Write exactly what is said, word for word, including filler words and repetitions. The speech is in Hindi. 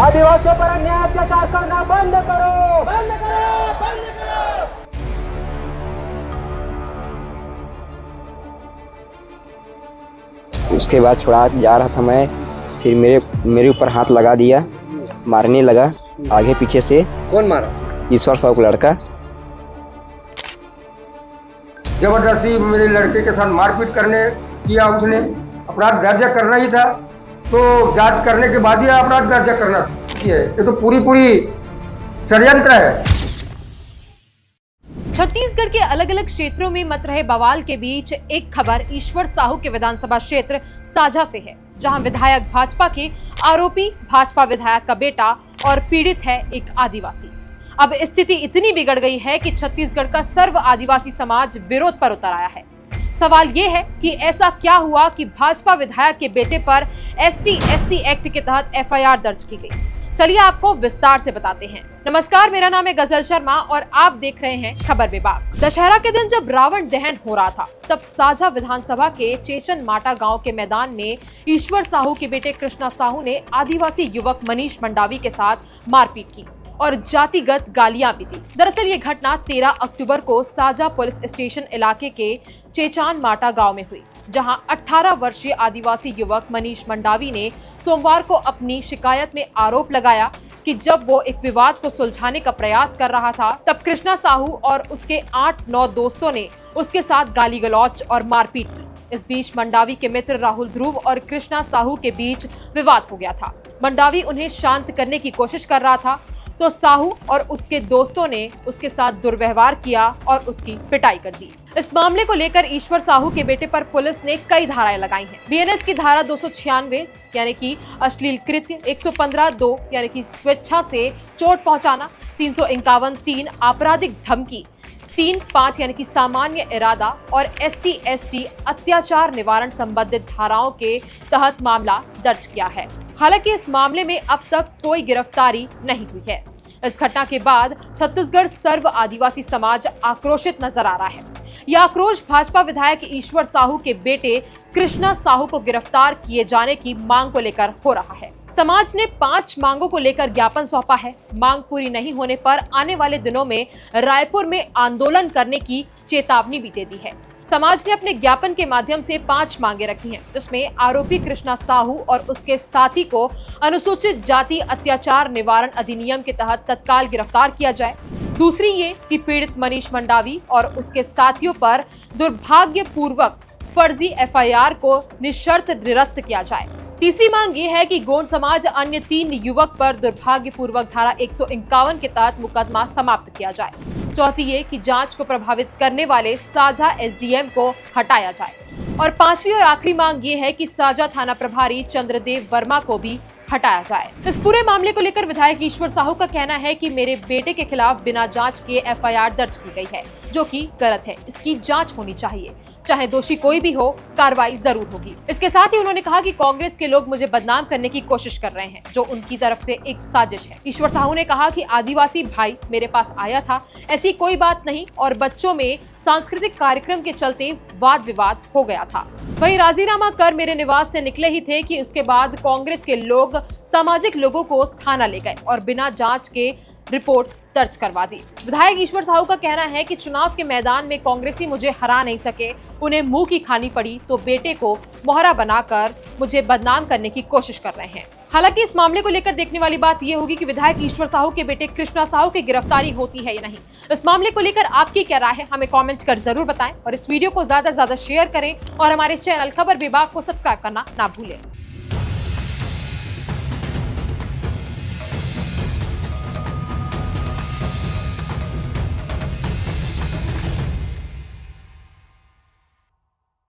आदिवासियों पर अन्याय अत्याचार करना बंद करो, बंद करो, बंद करो। उसके बाद छोड़ा जा रहा था मैं, फिर मेरे मेरे ऊपर हाथ लगा दिया, मारने लगा आगे पीछे से। कौन मारा? ईश्वर साहू का लड़का। जबरदस्ती मेरे लड़के के साथ मारपीट करने किया उसने। अपराध दर्ज करना ही था तो जांच करने के बाद ही अपराध दर्ज करना था। ये तो पूरी पूरी षड्यंत्र है। छत्तीसगढ़ के अलग अलग क्षेत्रों में मच रहे बवाल के बीच एक खबर ईश्वर साहू के विधानसभा क्षेत्र साजा से है, जहां विधायक भाजपा के, आरोपी भाजपा विधायक का बेटा और पीड़ित है एक आदिवासी। अब स्थिति इतनी बिगड़ गई है कि छत्तीसगढ़ का सर्व आदिवासी समाज विरोध पर उतर आया है। सवाल ये है कि ऐसा क्या हुआ कि भाजपा विधायक के बेटे पर एसटी एससी एक्ट के तहत एफ आई आर दर्ज की गई। चलिए आपको विस्तार से बताते हैं। नमस्कार, मेरा नाम है गजल शर्मा और आप देख रहे हैं खबर बेबाक। दशहरा के दिन जब रावण दहन हो रहा था, तब साजा विधानसभा के चेचान माटा गांव के मैदान में ईश्वर साहू के बेटे कृष्णा साहू ने आदिवासी युवक मनीष मंडावी के साथ मारपीट की और जातिगत गालियां भी दी। दरअसल ये घटना तेरह अक्टूबर को साजा पुलिस स्टेशन इलाके के चेचान माटा गांव में हुई, जहां अठारह वर्षीय आदिवासी युवक मनीष मंडावी ने सोमवार को अपनी शिकायत में आरोप लगाया कि जब वो एक विवाद को सुलझाने का प्रयास कर रहा था, तब कृष्णा साहू और उसके आठ नौ दोस्तों ने उसके साथ गाली गलौच और मारपीट की। इस बीच मंडावी के मित्र राहुल ध्रुव और कृष्णा साहू के बीच विवाद हो गया था। मंडावी उन्हें शांत करने की कोशिश कर रहा था तो साहू और उसके दोस्तों ने उसके साथ दुर्व्यवहार किया और उसकी पिटाई कर दी। इस मामले को लेकर ईश्वर साहू के बेटे पर पुलिस ने कई धाराएं लगाई हैं। बी एन एस की धारा दो सौ छियानवे यानी कि अश्लील कृत्य, एक सौ पंद्रह दो यानी कि स्वेच्छा से चोट पहुंचाना, तीन सौ इक्यावन तीन आपराधिक धमकी, तीन पाँच यानी कि सामान्य इरादा और एस सी एस टी अत्याचार निवारण संबंधित धाराओं के तहत मामला दर्ज किया है। हालांकि इस मामले में अब तक कोई गिरफ्तारी नहीं हुई है। इस घटना के बाद छत्तीसगढ़ सर्व आदिवासी समाज आक्रोशित नजर आ रहा है। यह आक्रोश भाजपा विधायक ईश्वर साहू के बेटे कृष्णा साहू को गिरफ्तार किए जाने की मांग को लेकर हो रहा है। समाज ने पांच मांगों को लेकर ज्ञापन सौंपा है। मांग पूरी नहीं होने पर आने वाले दिनों में रायपुर में आंदोलन करने की चेतावनी भी दे दी है। समाज ने अपने ज्ञापन के माध्यम से पांच मांगे रखी हैं, जिसमें आरोपी कृष्णा साहू और उसके साथी को अनुसूचित जाति अत्याचार निवारण अधिनियम के तहत तत्काल गिरफ्तार किया जाए। दूसरी ये कि पीड़ित मनीष मंडावी और उसके साथियों पर दुर्भाग्यपूर्वक फर्जी एफ आई आर को निशर्त निरस्त किया जाए। तीसरी मांग ये है कि गोंड समाज अन्य तीन युवक पर दुर्भाग्यपूर्वक धारा एक सौ इक्यावन के तहत मुकदमा समाप्त किया जाए। चौथी ये कि जांच को प्रभावित करने वाले साजा एस डी एम को हटाया जाए और पांचवी और आखिरी मांग ये है कि साजा थाना प्रभारी चंद्रदेव वर्मा को भी हटाया जाए। इस पूरे मामले को लेकर विधायक ईश्वर साहू का कहना है कि मेरे बेटे के खिलाफ बिना जांच के एफ आई आर दर्ज की गई है, जो कि गलत है। इसकी जांच होनी चाहिए, चाहे दोषी कोई भी हो, कार्रवाई जरूर होगी। इसके साथ ही उन्होंने कहा कि कांग्रेस के लोग मुझे बदनाम करने की कोशिश कर रहे हैं, जो उनकी तरफ से एक साजिश है। ईश्वर साहू ने कहा कि आदिवासी भाई मेरे पास आया था, ऐसी कोई बात नहीं, और बच्चों में सांस्कृतिक कार्यक्रम के चलते वाद विवाद हो गया था। वहीं राजीनामा कर मेरे निवास से निकले ही थे कि उसके बाद कांग्रेस के लोग सामाजिक लोगों को थाना ले गए और बिना जाँच के रिपोर्ट दर्ज करवा दी। विधायक ईश्वर साहू का कहना है कि चुनाव के मैदान में कांग्रेसी मुझे हरा नहीं सके, उन्हें मुंह की खानी पड़ी, तो बेटे को मोहरा बनाकर मुझे बदनाम करने की कोशिश कर रहे हैं। हालांकि इस मामले को लेकर देखने वाली बात यह होगी कि विधायक ईश्वर साहू के बेटे कृष्णा साहू की गिरफ्तारी होती है या नहीं। इस मामले को लेकर आपकी क्या राय है, हमें कॉमेंट कर जरूर बताएं और इस वीडियो को ज्यादा से ज्यादा शेयर करें और हमारे चैनल खबर बेबाक को सब्सक्राइब करना ना भूलें।